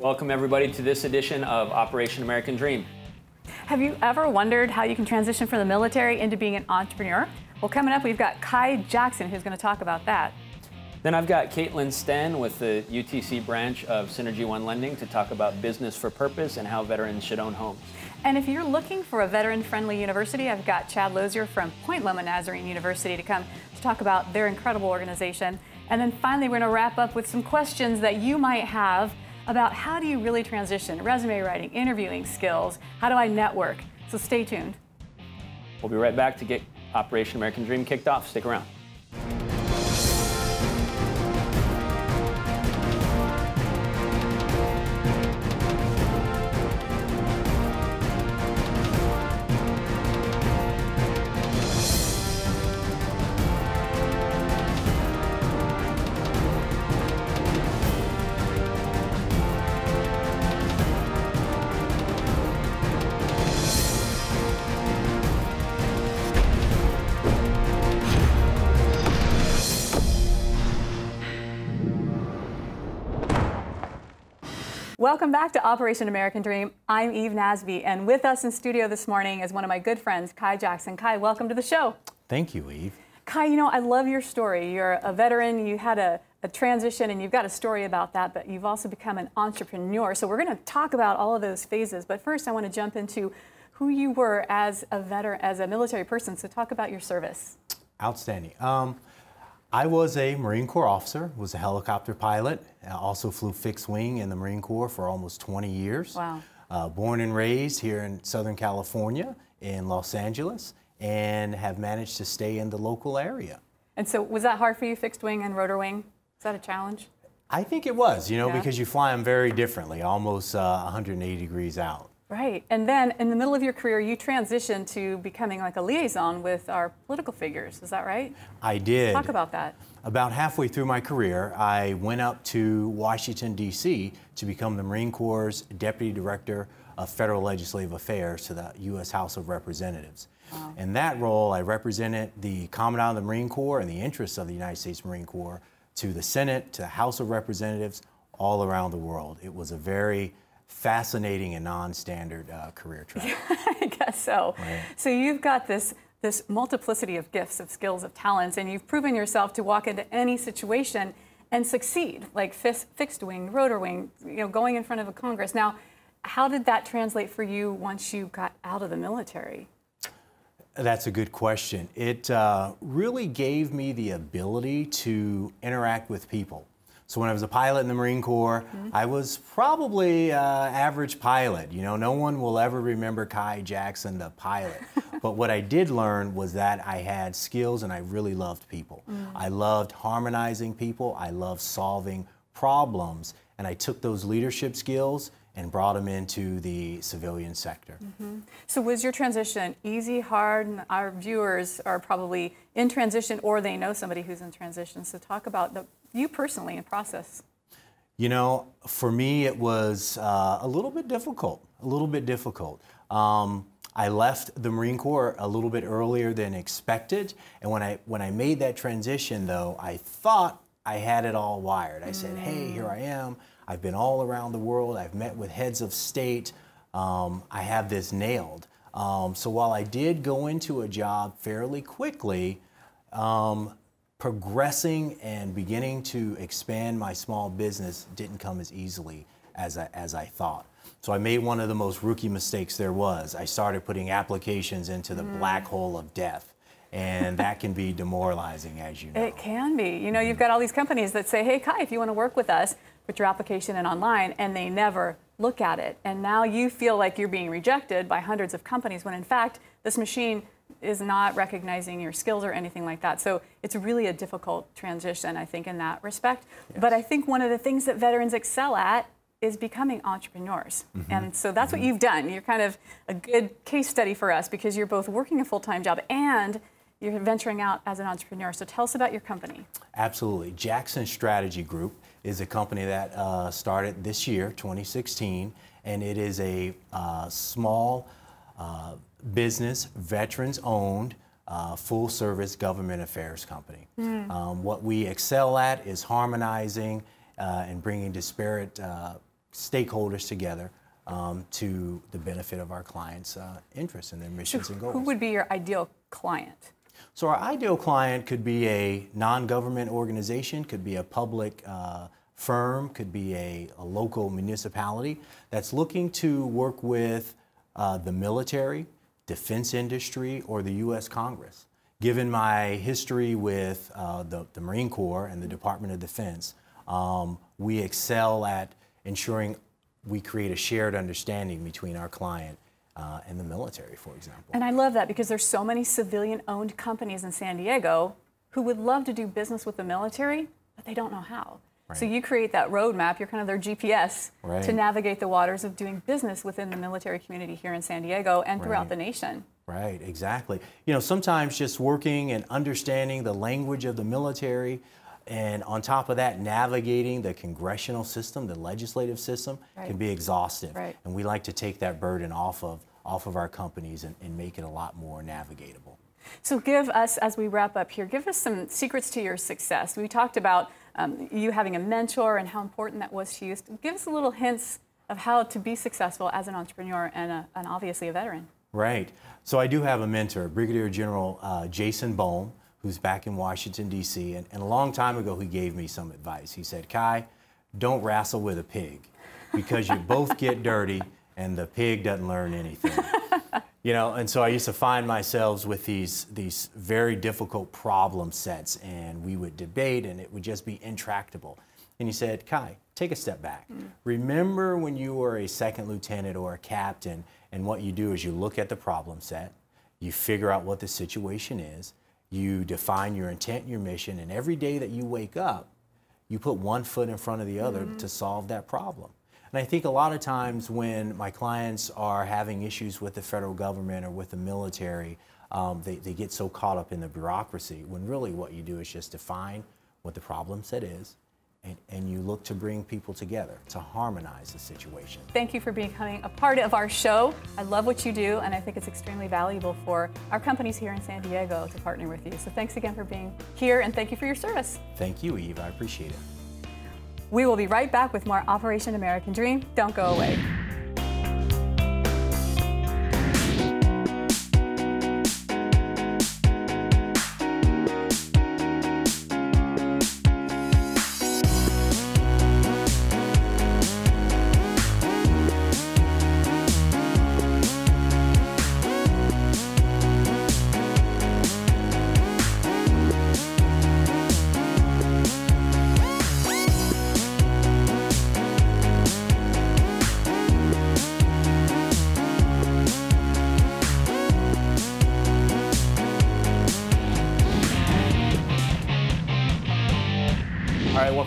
Welcome everybody to this edition of Operation American Dream. Have you ever wondered how you can transition from the military into being an entrepreneur? Well, coming up, we've got Kai Jackson, who's going to talk about that. Then I've got Kaitlin Sten with the UTC branch of Synergy One Lending to talk about business for purpose and how veterans should own homes. And if you're looking for a veteran-friendly university, I've got Chad Lozier from Point Loma Nazarene University to come to talk about their incredible organization. And then finally, we're going to wrap up with some questions that you might have about how do you really transition, resume writing, interviewing skills, how do I network? So stay tuned. We'll be right back to get Operation American Dream kicked off. Stick around. Welcome back to Operation American Dream. I'm Eve Nasby, and with us in studio this morning is one of my good friends, Kai Jackson. Kai, welcome to the show. Thank you, Eve. Kai, you know, I love your story. You're a veteran, you had a transition, and you've got a story about that, but you've also become an entrepreneur. So we're going to talk about all of those phases, but first I want to jump into who you were as a veteran, as a military person. So talk about your service. Outstanding. I was a Marine Corps officer, was a helicopter pilot. I also flew fixed wing in the Marine Corps for almost 20 years. Wow. Born and raised here in Southern California, in Los Angeles, and have managed to stay in the local area. And so was that hard for you, fixed wing and rotor wing? Is that a challenge? I think it was, you know, because you fly them very differently, almost 180 degrees out. Right. And then in the middle of your career, you transitioned to becoming like a liaison with our political figures. Is that right? I did. Talk about that. About halfway through my career, I went up to Washington, D.C. to become the Marine Corps' Deputy Director of Federal Legislative Affairs to the U.S. House of Representatives. Wow. In that role, I represented the Commandant of the Marine Corps and the interests of the United States Marine Corps to the Senate, to the House of Representatives, all around the world. It was a very fascinating and non-standard career track. I guess so. Right. So you've got this multiplicity of gifts, of skills, of talents, and you've proven yourself to walk into any situation and succeed, like fixed wing, rotor wing, you know, going in front of a Congress. Now, how did that translate for you once you got out of the military? That's a good question. It really gave me the ability to interact with people. So when I was a pilot in the Marine Corps, I was probably average pilot. You know, no one will ever remember Kai Jackson, the pilot. But what I did learn was that I had skills and I really loved people. I loved harmonizing people. I loved solving problems. And I took those leadership skills and brought them into the civilian sector. So was your transition easy, hard? And our viewers are probably in transition or they know somebody who's in transition. So talk about you personally in process. You know, for me, it was a little bit difficult, I left the Marine Corps a little bit earlier than expected. And when I made that transition, though, I thought I had it all wired. I said, hey, here I am. I've been all around the world. I've met with heads of state. I have this nailed. So while I did go into a job fairly quickly, progressing and beginning to expand my small business didn't come as easily as I thought. So I made one of the most rookie mistakes there was. I started putting applications into the black hole of death. And that can be demoralizing, as you know. It can be. You know, you've got all these companies that say, hey, Kai, if you want to work with us, put your application in online, and they never look at it. And now you feel like you're being rejected by hundreds of companies when, in fact, this machine is not recognizing your skills or anything like that. So it's really a difficult transition, I think, in that respect. Yes. But I think one of the things that veterans excel at is becoming entrepreneurs. And so that's what you've done. You're kind of a good case study for us because you're both working a full-time job and you're venturing out as an entrepreneur. So tell us about your company. Absolutely. Jackson Strategy Group is a company that started this year, 2016, and it is a small business, veterans-owned, full-service government affairs company. What we excel at is harmonizing and bringing disparate stakeholders together to the benefit of our clients' interests and their missions and goals. Who would be your ideal client? So our ideal client could be a non-government organization, could be a public firm, could be a local municipality that's looking to work with the military, defense industry, or the U.S. Congress. Given my history with the Marine Corps and the Department of Defense, we excel at ensuring we create a shared understanding between our client and the military, for example. And I love that, because there's so many civilian-owned companies in San Diego who would love to do business with the military, but they don't know how. Right. So you create that roadmap, you're kind of their GPS right. to navigate the waters of doing business within the military community here in San Diego and throughout right. the nation. Right, exactly. You know, sometimes just working and understanding the language of the military, and on top of that, navigating the congressional system, the legislative system, right. can be exhaustive. Right. And we like to take that burden off of our companies and make it a lot more navigatable. So give us, as we wrap up here, give us some secrets to your success. We talked about you having a mentor and how important that was to you. Give us a little hints of how to be successful as an entrepreneur and obviously a veteran. Right. So I do have a mentor, Brigadier General Jason Boehm, who's back in Washington, D.C., and a long time ago he gave me some advice. He said, Kai, don't wrestle with a pig, because you both get dirty and the pig doesn't learn anything. You know, and so I used to find myself with these very difficult problem sets, and we would debate, and it would just be intractable. And he said, Kai, take a step back. Remember when you were a second lieutenant or a captain, and what you do is you look at the problem set, you figure out what the situation is, you define your intent and your mission, and every day that you wake up, you put one foot in front of the other to solve that problem. And I think a lot of times when my clients are having issues with the federal government or with the military, they get so caught up in the bureaucracy, when really what you do is just define what the problem set is, and you look to bring people together to harmonize the situation. Thank you for becoming a part of our show. I love what you do, and I think it's extremely valuable for our companies here in San Diego to partner with you. So thanks again for being here, and thank you for your service. Thank you, Eve. I appreciate it. We will be right back with more Operation American Dream. Don't go away.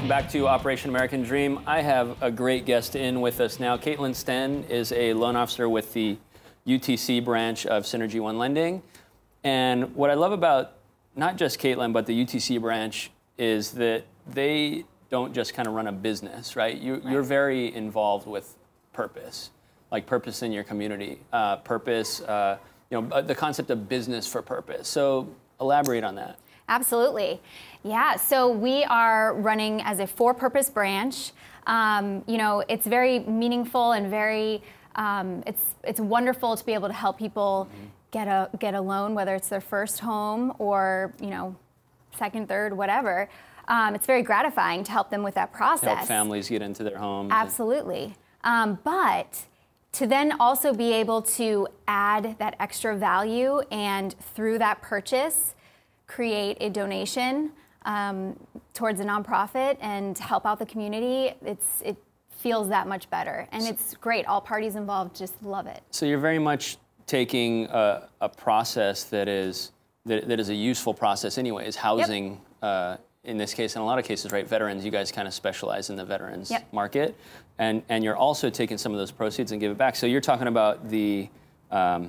Back to Operation American Dream. I have a great guest in with us now. Kaitlin Sten is a loan officer with the UTC branch of Synergy One Lending. And what I love about not just Kaitlin, but the UTC branch is that they don't just kind of run a business, right? You're very involved with purpose, like purpose in your community, purpose, you know, the concept of business for purpose. So elaborate on that. Absolutely. Yeah, so we are running as a for-purpose branch. You know, it's very meaningful and very, it's wonderful to be able to help people get a loan, whether it's their first home or, you know, second, third, whatever. It's very gratifying to help them with that process. To help families get into their homes. Absolutely. But to then also be able to add that extra value, and through that purchase, create a donation towards a nonprofit and help out the community, it feels that much better. And it's great. All parties involved just love it. So you're very much taking a process that is a useful process anyways, housing, yep. In this case, in a lot of cases, right, veterans, you guys kind of specialize in the veterans yep. market. And you're also taking some of those proceeds and give it back. So you're talking about the Buy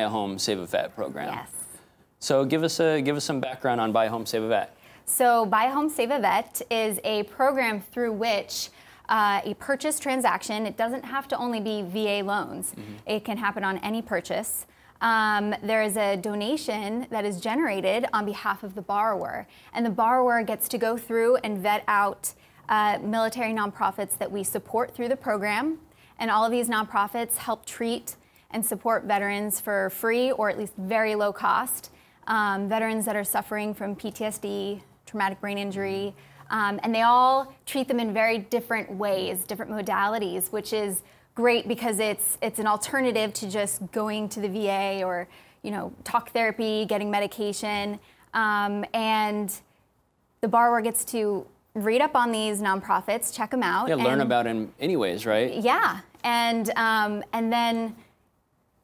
a Home, Save a Vet program. Yes. So give us some background on Buy a Home, Save a Vet. So Buy a Home, Save a Vet is a program through which a purchase transaction, it doesn't have to only be VA loans. It can happen on any purchase. There is a donation that is generated on behalf of the borrower, and the borrower gets to go through and vet out military nonprofits that we support through the program. And all of these nonprofits help treat and support veterans for free or at least very low cost. Veterans that are suffering from PTSD, traumatic brain injury, and they all treat them in very different ways, different modalities, which is great because it's an alternative to just going to the VA or, you know, talk therapy, getting medication. And the borrower gets to read up on these nonprofits, check them out. Yeah, learn about them anyways, right? Yeah, and then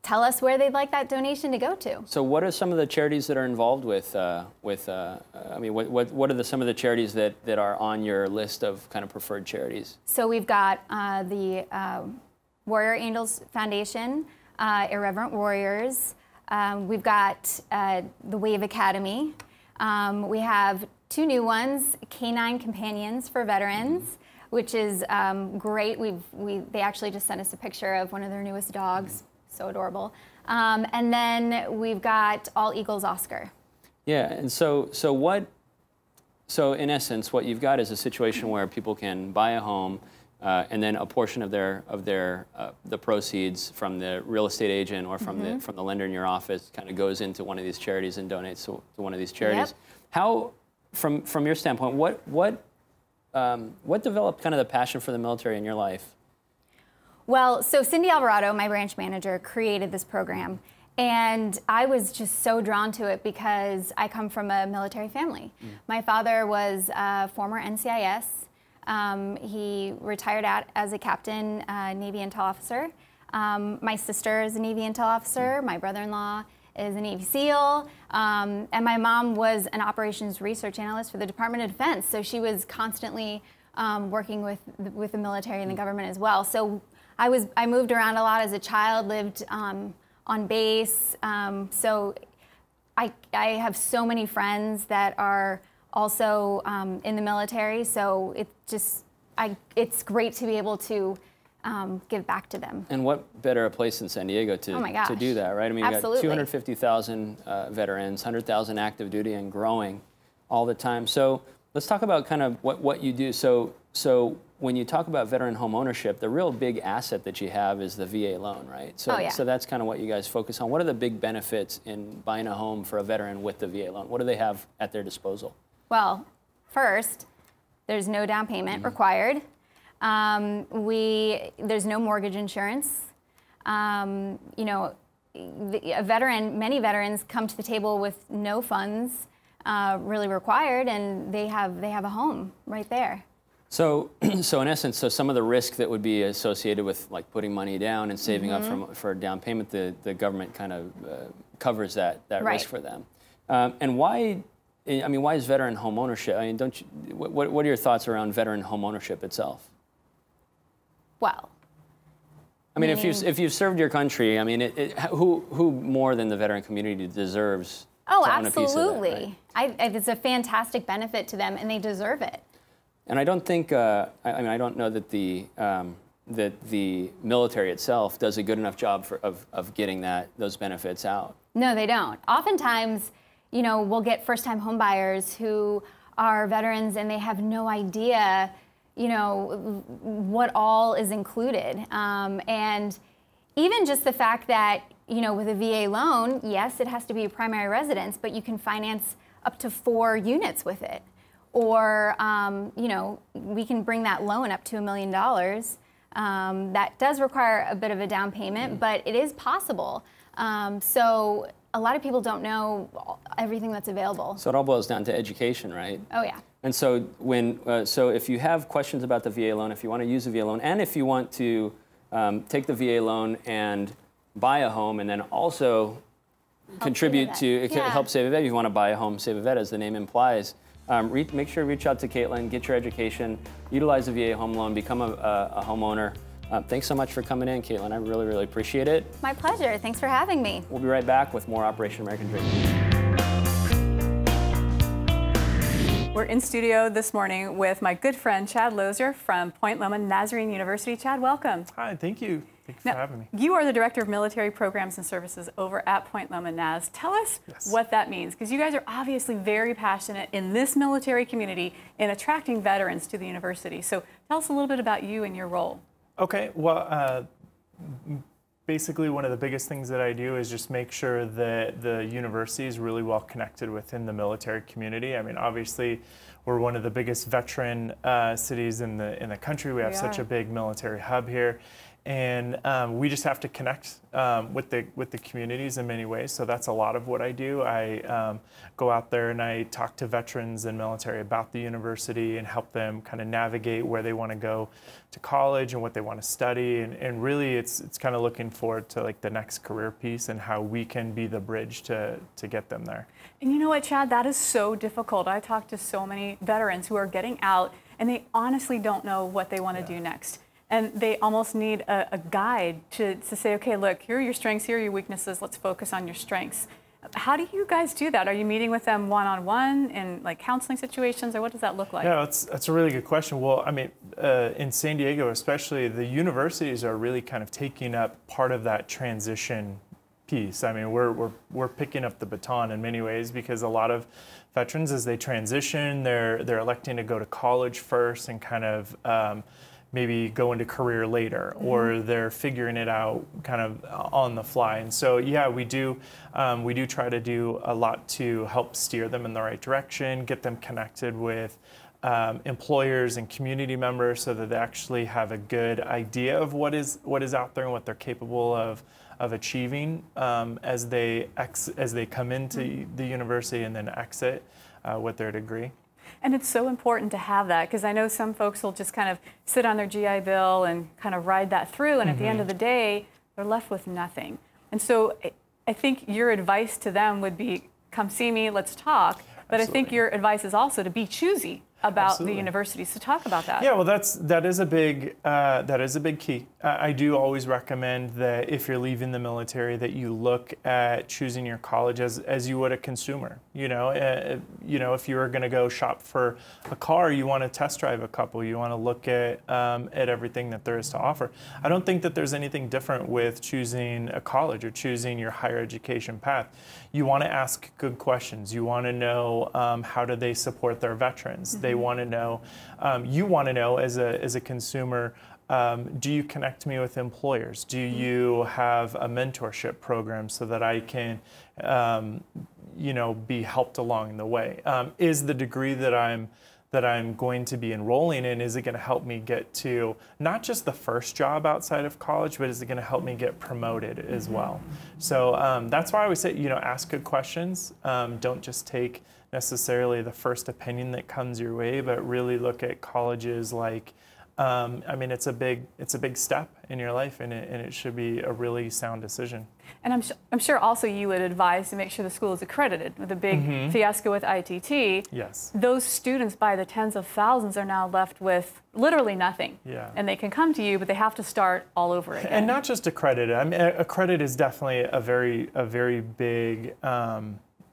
tell us where they'd like that donation to go to. So what are some of the charities that are involved what are some of the charities that are on your list of kind of preferred charities? So we've got the Warrior Angels Foundation, Irreverent Warriors. We've got the Wave Academy. We have two new ones, Canine Companions for Veterans, which is great. They actually just sent us a picture of one of their newest dogs. So adorable. And then we've got All Eagles Oscar. Yeah, and so in essence, what you've got is a situation where people can buy a home, and then a portion of the proceeds from the real estate agent or from the lender in your office kind of goes into one of these charities and donates to one of these charities. Yep. How, from your standpoint, what developed kind of the passion for the military in your life? Well, so Cindy Alvarado, my branch manager, created this program, and I was just so drawn to it because I come from a military family. Mm. My father was a former NCIS. He retired out as a captain, Navy intel officer. My sister is a Navy intel officer. My brother-in-law is a Navy SEAL. And my mom was an operations research analyst for the Department of Defense, so she was constantly working with the military and the government as well. So I moved around a lot as a child, lived on base, so I have so many friends that are also in the military, so it's great to be able to give back to them. And what better a place than San Diego to do that, right? I mean, we've got 250,000 veterans, 100,000 active duty and growing all the time. So let's talk about kind of what you do. So when you talk about veteran home ownership, the real big asset that you have is the VA loan, right? So, so that's kind of what you guys focus on. What are the big benefits in buying a home for a veteran with the VA loan? What do they have at their disposal? Well, first, there's no down payment required. There's no mortgage insurance. You know, many veterans come to the table with no funds really required, and they have a home right there. So in essence, some of the risk that would be associated with like putting money down and saving up for a down payment, the government kind of covers that risk for them. And why is veteran home ownership? I mean, what are your thoughts around veteran home ownership itself? Well, I mean, if you've served your country, I mean, who more than the veteran community deserves? Oh, absolutely! It's a fantastic benefit to them, and they deserve it. And I don't think, I don't know that the military itself does a good enough job of getting those benefits out. No, they don't. Oftentimes, you know, we'll get first-time homebuyers who are veterans and they have no idea, you know, what all is included. And even just the fact that, you know, with a VA loan, yes, it has to be a primary residence, but you can finance up to 4 units with it. Or, you know, we can bring that loan up to $1 million. That does require a bit of a down payment, but it is possible. So a lot of people don't know everything that's available. So it all boils down to education, right? Oh, yeah. And so if you have questions about the VA loan, if you want to use the VA loan, and if you want to take the VA loan and buy a home and then also contribute to help save a vet, if you want to buy a home, save a vet, as the name implies, make sure to reach out to Kaitlin, get your education, utilize the VA home loan, become a homeowner. Thanks so much for coming in, Kaitlin. I really, really appreciate it. My pleasure. Thanks for having me. We'll be right back with more Operation American Dream. We're in studio this morning with my good friend Chad Lozier from Point Loma Nazarene University. Chad, welcome. Hi, thank you. Thanks for having me. You are the Director of Military Programs and Services over at Point Loma Naz. Tell us what that means, because you guys are obviously very passionate in this military community in attracting veterans to the university. So tell us a little bit about you and your role. Okay, well, basically one of the biggest things that I do is just make sure that the university is really well connected within the military community. I mean, obviously, we're one of the biggest veteran cities in the country. We have such a big military hub here, and we just have to connect with the communities in many ways. So that's a lot of what I do. I go out there and I talk to veterans and military about the university and help them kind of navigate where they want to go to college and what they want to study, and really it's kind of looking forward to like the next career piece and how we can be the bridge to get them there. And you know what, Chad, that is so difficult. I talk to so many veterans who are getting out and they honestly don't know what they want to do next. And they almost need a guide to say, okay, look, here are your strengths, here are your weaknesses, let's focus on your strengths. How do you guys do that? Are you meeting with them one-on-one in like counseling situations, or what does that look like? Yeah, that's a really good question. Well, I mean, in San Diego especially, the universities are really kind of taking up part of that transition piece. I mean, we're picking up the baton in many ways, because a lot of veterans, as they transition, they're electing to go to college first and kind of maybe go into career later, or they're figuring it out kind of on the fly. And so, yeah, we do try to do a lot to help steer them in the right direction, get them connected with employers and community members so that they actually have a good idea of what is out there and what they're capable of achieving as they come into the university and then exit with their degree. And it's so important to have that, because I know some folks will just kind of sit on their GI Bill and kind of ride that through, and at the end of the day, they're left with nothing. And so I think your advice to them would be, come see me, let's talk. But I think your advice is also to be choosy about the universities. So talk about that. Yeah, well, that is a big key. I do always recommend that if you're leaving the military, that you look at choosing your college as you would a consumer. You know, if you were going to go shop for a car, you want to test drive a couple. You want to look at everything that there is to offer. I don't think that there's anything different with choosing a college or choosing your higher education path. You want to ask good questions. You want to know how do they support their veterans. They want to know, you want to know as a consumer, do you connect me with employers? Do you have a mentorship program so that I can, you know, be helped along the way? Is the degree that I'm going to be enrolling in, is it going to help me get to not just the first job outside of college, but is it going to help me get promoted as well? So that's why I always say, you know, ask good questions. Don't just take necessarily the first opinion that comes your way, but really look at colleges like, I mean, it's a big step in your life, and it should be a really sound decision. And I'm sure also you would advise to make sure the school is accredited. With the big fiasco with ITT, those students by the tens of thousands are now left with literally nothing. Yeah. And they can come to you, but they have to start all over again. And not just accredited. I mean, accredited is definitely a very big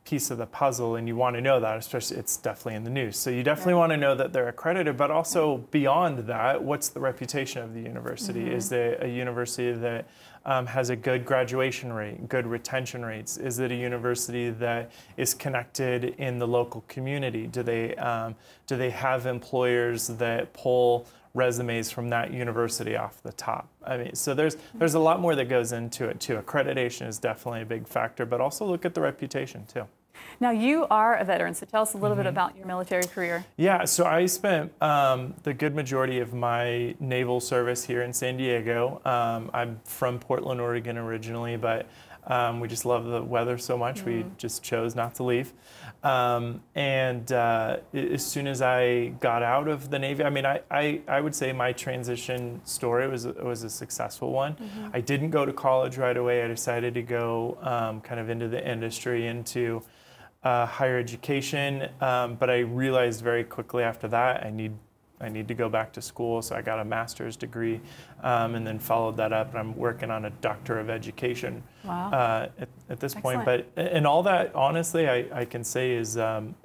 piece of the puzzle, and you want to know that, especially it's definitely in the news. So you definitely want to know that they're accredited, but also beyond that, what's the reputation of the university? Is it a university that has a good graduation rate, good retention rates? Is it a university that is connected in the local community? Do they have employers that pull resumes from that university off the top? I mean, so there's a lot more that goes into it too. Accreditation is definitely a big factor, but also look at the reputation too. Now, you are a veteran, so tell us a little bit about your military career. Yeah, so I spent the good majority of my naval service here in San Diego. I'm from Portland, Oregon originally, but we just love the weather so much, we just chose not to leave. As soon as I got out of the Navy, I mean, I would say my transition story was a successful one. I didn't go to college right away. I decided to go kind of into the industry, into higher education, but I realized very quickly after that I need to go back to school, so I got a master's degree and then followed that up, and I'm working on a doctor of education at this point. But and all that, honestly, I can say is in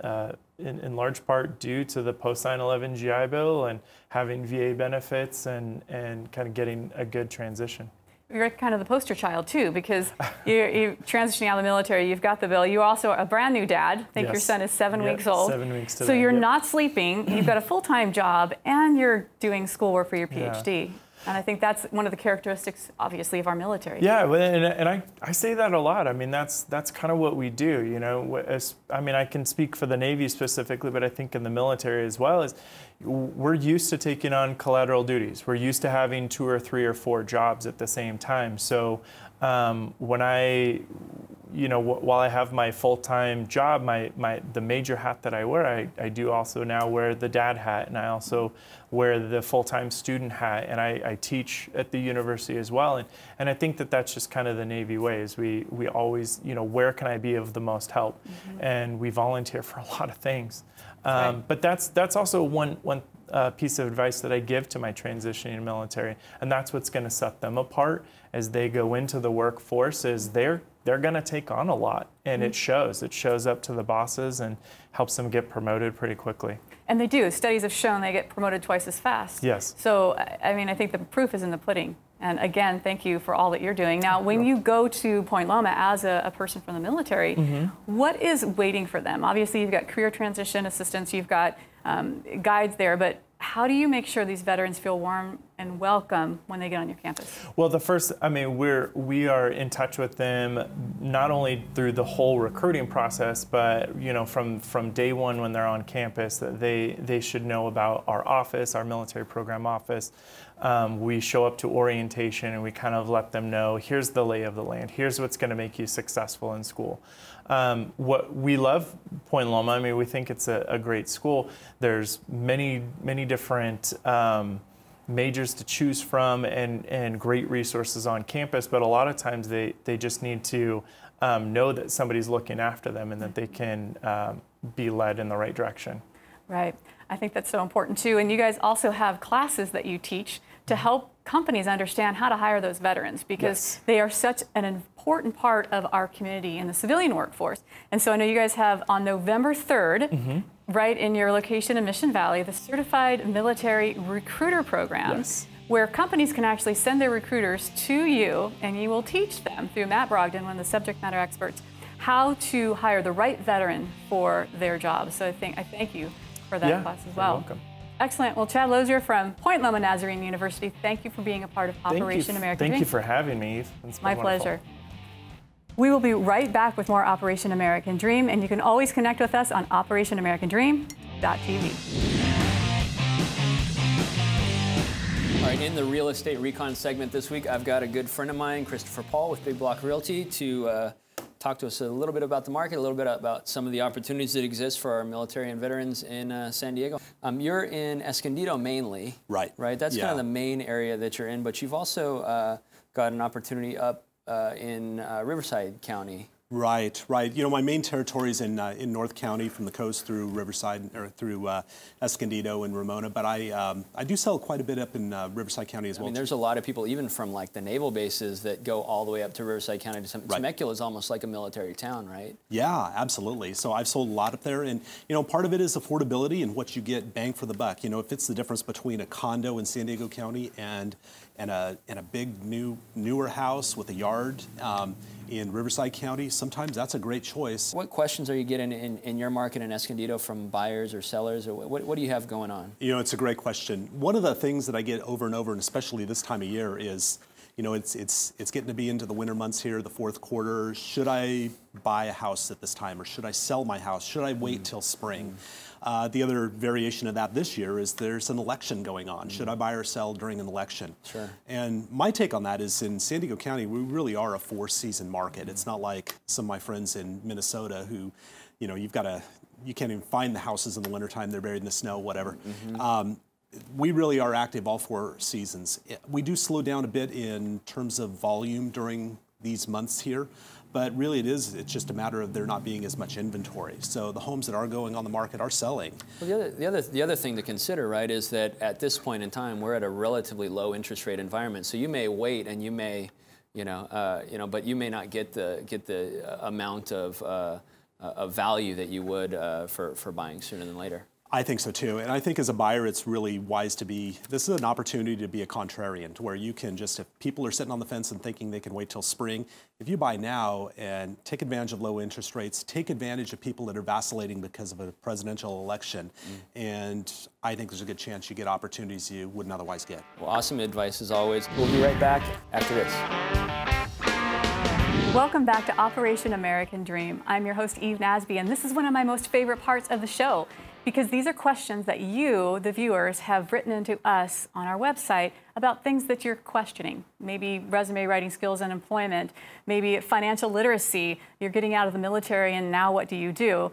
large part due to the post-9/11 GI Bill and having VA benefits and kind of getting a good transition. you're kind of the poster child too, because you're transitioning out of the military. You've got the bill. You're also a brand new dad. I think your son is 7 weeks old. 7 weeks today. So you're not sleeping. You've got a full-time job, and you're doing schoolwork for your PhD. Yeah. And I think that's one of the characteristics, obviously, of our military. Yeah, and I say that a lot. I mean, that's kind of what we do, you know. I mean, I can speak for the Navy specifically, but I think in the military as well, is we're used to taking on collateral duties. We're used to having 2 or 3 or 4 jobs at the same time. So when I, you know, while I have my full-time job, the major hat that I wear, I do also now wear the dad hat, and I also wear the full-time student hat, and I teach at the university as well. And I think that that's just kind of the Navy way, is we always, you know, where can I be of the most help? Mm-hmm. And we volunteer for a lot of things. Right. But that's also one piece of advice that I give to my transitioning military, and that's what's going to set them apart as they go into the workforce, is they're going to take on a lot, and it shows. It shows up to the bosses and helps them get promoted pretty quickly. And they do. Studies have shown they get promoted twice as fast. Yes. So, I mean, I think the proof is in the pudding. And again, thank you for all that you're doing. Now, when you go to Point Loma as a person from the military, what is waiting for them? Obviously, you've got career transition assistance, you've got guides there, but how do you make sure these veterans feel warm and welcome when they get on your campus? Well, the first, I mean, we are in touch with them not only through the whole recruiting process, but you know, from day one when they're on campus, that they should know about our office, our military program office. We show up to orientation and we kind of let them know, here's the lay of the land. Here's what's going to make you successful in school. What we love Point Loma, I mean, we think it's a great school. There's many different majors to choose from and great resources on campus, but a lot of times they just need to know that somebody's looking after them and that they can be led in the right direction. Right. I think that's so important too. And you guys also have classes that you teach to help companies understand how to hire those veterans, because they are such an important part of our community and the civilian workforce. And so I know you guys have on November 3rd, right in your location in Mission Valley, the Certified Military Recruiter Program, where companies can actually send their recruiters to you, and you will teach them through Matt Brogdon, one of the subject matter experts, how to hire the right veteran for their job. So I thank you for that class as well. You're welcome. Excellent. Well, Chad Lozier from Point Loma Nazarene University, thank you for being a part of Operation American Dream. Thank you for having me, Eve. It's my pleasure. We will be right back with more Operation American Dream, and you can always connect with us on OperationAmericanDream.tv. All right, in the real estate recon segment this week, I've got a good friend of mine, Christopher Paul with Big Block Realty, to talk to us a little bit about the market, a little bit about some of the opportunities that exist for our military and veterans in San Diego. You're in Escondido mainly. Right. Right? That's kind of the main area that you're in, but you've also got an opportunity up in Riverside County. Right, right. You know, my main territory is in North County, from the coast through Riverside or through Escondido and Ramona. But I do sell quite a bit up in Riverside County as well. I mean, there's a lot of people, even from like the naval bases, that go all the way up to Riverside County. Temecula is almost like a military town, right? Yeah, absolutely. So I've sold a lot up there, and you know, part of it is affordability and what you get bang for the buck. You know, if it's the difference between a condo in San Diego County and a big newer house with a yard in Riverside County, sometimes that's a great choice. What questions are you getting in your market in Escondido from buyers or sellers, or what do you have going on? You know, it's a great question. One of the things that I get over and over, and especially this time of year, is, you know, it's getting to be into the winter months here, the fourth quarter. Should I buy a house at this time, or should I sell my house? Should I wait till spring? The other variation of that this year is there's an election going on. Should I buy or sell during an election? Sure. And my take on that is, in San Diego County, we really are a four-season market. It's not like some of my friends in Minnesota who, you know, you can't even find the houses in the wintertime. They're buried in the snow, whatever. We really are active all four seasons. We do slow down a bit in terms of volume during these months here, but really it's just a matter of there not being as much inventory. So the homes that are going on the market are selling. Well, the other thing to consider, right, is that at this point in time, we're at a relatively low interest rate environment. So you may wait, and you may, but you may not get the amount of value that you would for buying sooner than later. I think so too. And I think as a buyer, it's really wise to be, this is an opportunity to be a contrarian, to where you can just, if people are sitting on the fence and thinking they can wait till spring, if you buy now and take advantage of low interest rates, take advantage of people that are vacillating because of a presidential election. And I think there's a good chance you get opportunities you wouldn't otherwise get. Well, awesome advice as always. We'll be right back after this. Welcome back to Operation American Dream. I'm your host, Eve Nasby, and this is one of my most favorite parts of the show, because these are questions that you, the viewers, have written into us on our website about things that you're questioning. Maybe resume writing skills and employment, maybe financial literacy, you're getting out of the military and now what do you do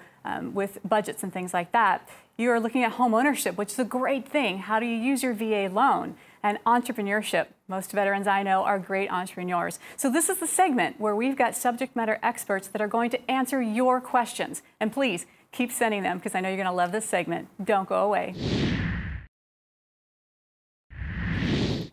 with budgets and things like that. You are looking at home ownership, which is a great thing. How do you use your VA loan? And entrepreneurship. Most veterans I know are great entrepreneurs. So this is the segment where we've got subject matter experts that are going to answer your questions. And please, keep sending them, because I know you're going to love this segment. Don't go away.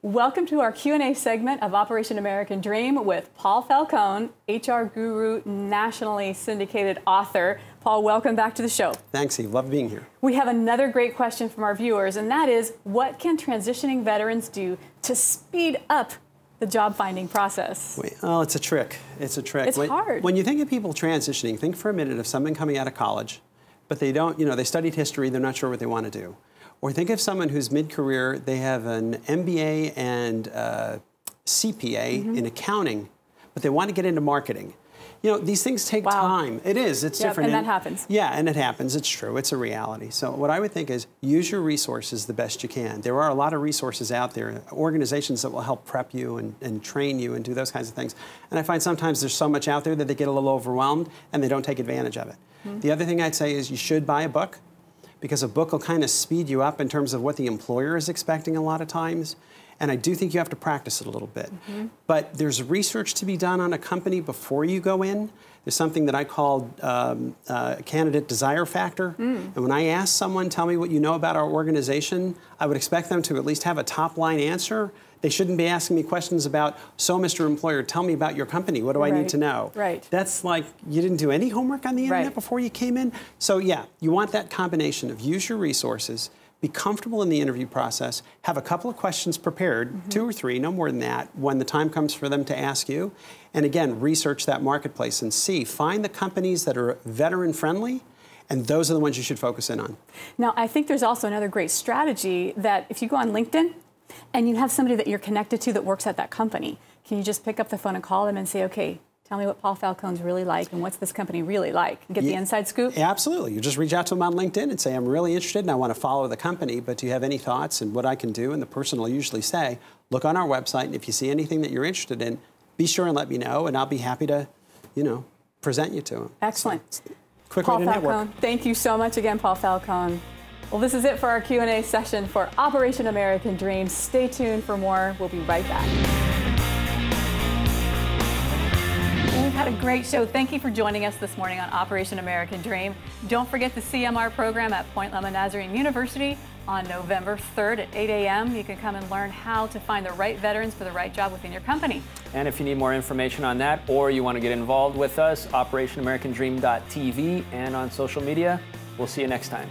Welcome to our Q&A segment of Operation American Dream with Paul Falcone, HR guru, nationally syndicated author. Paul, welcome back to the show. Thanks, Eve. Love being here. We have another great question from our viewers, and that is, what can transitioning veterans do to speed up the job finding process? Well, it's a trick. It's a trick. It's hard. When you think of people transitioning, think for a minute of someone coming out of college, but they don't, you know, they studied history, they're not sure what they want to do. Or think of someone who's mid-career, they have an MBA and CPA in accounting, but they want to get into marketing. You know, these things take time. It is, it's different. And that happens. Yeah, and it happens, it's true, it's a reality. So what I would think is, use your resources the best you can. There are a lot of resources out there, organizations that will help prep you and train you and do those kinds of things. And I find sometimes there's so much out there that they get a little overwhelmed and they don't take advantage of it. The other thing I'd say is you should buy a book, because a book will kind of speed you up in terms of what the employer is expecting a lot of times. And I do think you have to practice it a little bit. But there's research to be done on a company before you go in. There's something that I call candidate desire factor. And when I ask someone, tell me what you know about our organization, I would expect them to at least have a top line answer. They shouldn't be asking me questions about, so Mr. Employer, tell me about your company. What do I need to know? That's like, you didn't do any homework on the internet before you came in. So yeah, you want that combination of use your resources, be comfortable in the interview process, have a couple of questions prepared, 2 or 3, no more than that, when the time comes for them to ask you. And again, research that marketplace and see, find the companies that are veteran friendly, and those are the ones you should focus in on. Now, I think there's also another great strategy that if you go on LinkedIn, and you have somebody that you're connected to that works at that company, can you just pick up the phone and call them and say, okay, tell me what Paul Falcone's really like and what's this company really like? And get the inside scoop? Absolutely. You just reach out to them on LinkedIn and say, I'm really interested and I want to follow the company, but do you have any thoughts and what I can do? And the person will usually say, look on our website, and if you see anything that you're interested in, be sure and let me know, and I'll be happy to, you know, present you to them. Excellent. So, quick way to network. Paul Falcone, thank you so much again, Paul Falcone. Well, this is it for our Q&A session for Operation American Dream. Stay tuned for more. We'll be right back. Well, we've had a great show. Thank you for joining us this morning on Operation American Dream. Don't forget the CMR program at Point Loma Nazarene University on November 3rd at 8 a.m. You can come and learn how to find the right veterans for the right job within your company. And if you need more information on that, or you want to get involved with us, OperationAmericanDream.tv and on social media. We'll see you next time.